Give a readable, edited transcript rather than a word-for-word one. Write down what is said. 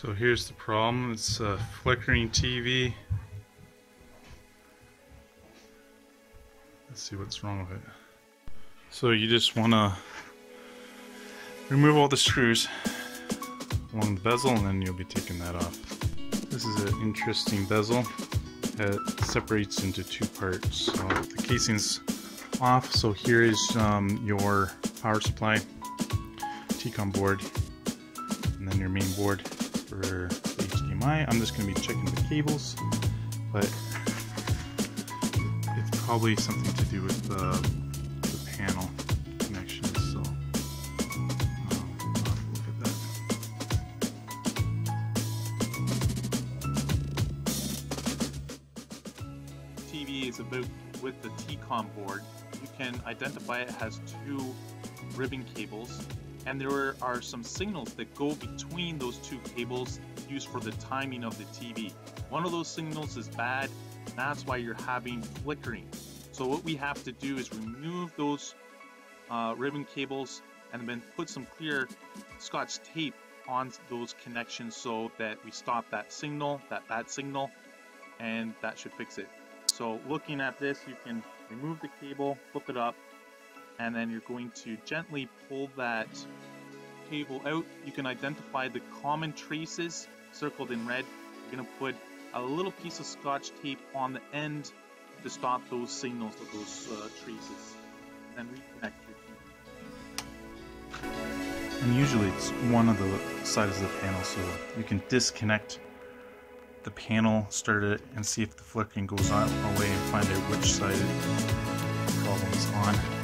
So here's the problem, it's a flickering TV. Let's see what's wrong with it. So you just want to remove all the screws along the bezel and then you'll be taking that off. This is an interesting bezel. It separates into two parts. So the casing's off, so here is your power supply, T-Con board, and then your main board for HDMI. I'm just going to be checking the cables, but it's probably something to do with the panel connections. So I'll have to look at that. TV is about with the T-Con board. You can identify it has two ribbon cables, and there are some signals that go between those two cables used for the timing of the TV. One of those signals is bad, and that's why you're having flickering. So what we have to do is remove those ribbon cables and then put some clear Scotch tape on those connections so that we stop that signal, that bad signal, and that should fix it. So looking at this, you can remove the cable, flip it up, and then you're going to gently pull that cable out. You can identify the common traces circled in red. You're going to put a little piece of Scotch tape on the end to stop those signals of those traces. Then reconnect your cable. And usually it's one of the sides of the panel, so you can disconnect the panel, start it, and see if the flickering goes away and find out which side the problem is on.